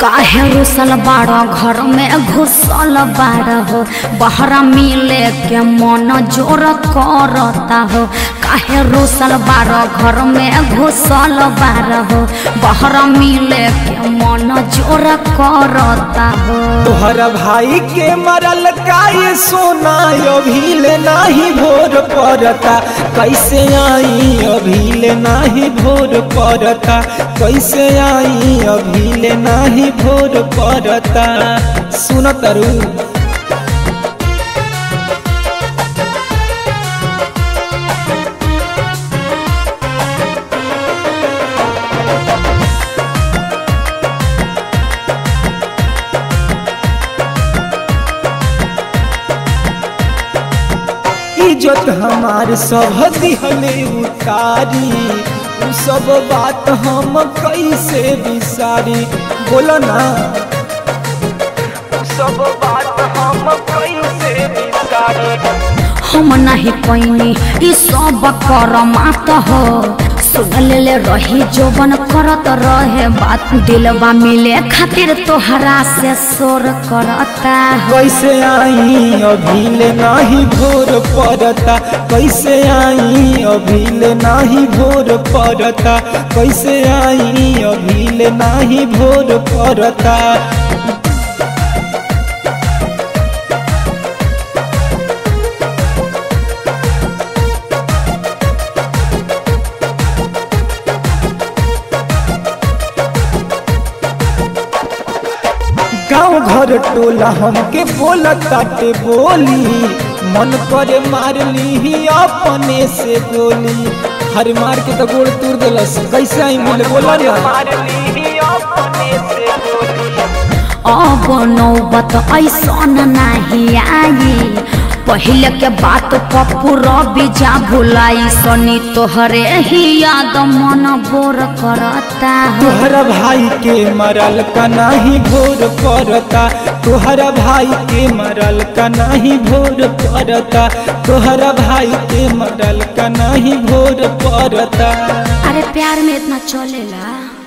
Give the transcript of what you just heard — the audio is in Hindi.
काहे रुसल बाड़ा घर में घुसल बाड़ा हो, बहरा मिले के मन जोर करता हो। काहे रुसल बाड़ा घर में घुसल बाड़ा हो, बहरा मिले के मन जोर करता हो। तोहर भाई के मरल काहे सोना अभी ले नाही भोर पड़ता, कैसे आई अभी ले नाही भोर पड़ता, कैसे आई अभी ले नाही भोर पड़ता। सुनो तरु इज्जत हमार सब दिहले उतारी, सब बात हम कैसे बिसारी। बोला ना सब बात हम कैसे बिसारी। हम नहीं पैनी ई सब करमात हो, सुनले रही जोवन करत रहे बात, दिलवा मिले खातिर तोहरा से शोर करता। कैसे आई अभी ले नाही भोर पड़ता, कैसे आई अभी ले नाही भोर पड़ता, कैसे आई अभी ले नाही भोर पड़ता। गाँव घर टोला हमके बोलताटे बोली, मन पर मार ली अपने से गोली। हर मार के तो गोड़ तोड़ दिलस, कैसे आई मिल बोला ना अब नौबत ऐसन नहीं आई। पहले के बात पप्पू रबिजा भुलाई, सनी तोहरे ही याद मन बोर करता। तोहरा भाई के मरल का नहीं भोर पड़ता, तोहरा भाई के मरल का नहीं भोर पड़ता, तोहरा भाई के मरल का नहीं भोर पड़ता। अरे प्यार में इतना चलेला।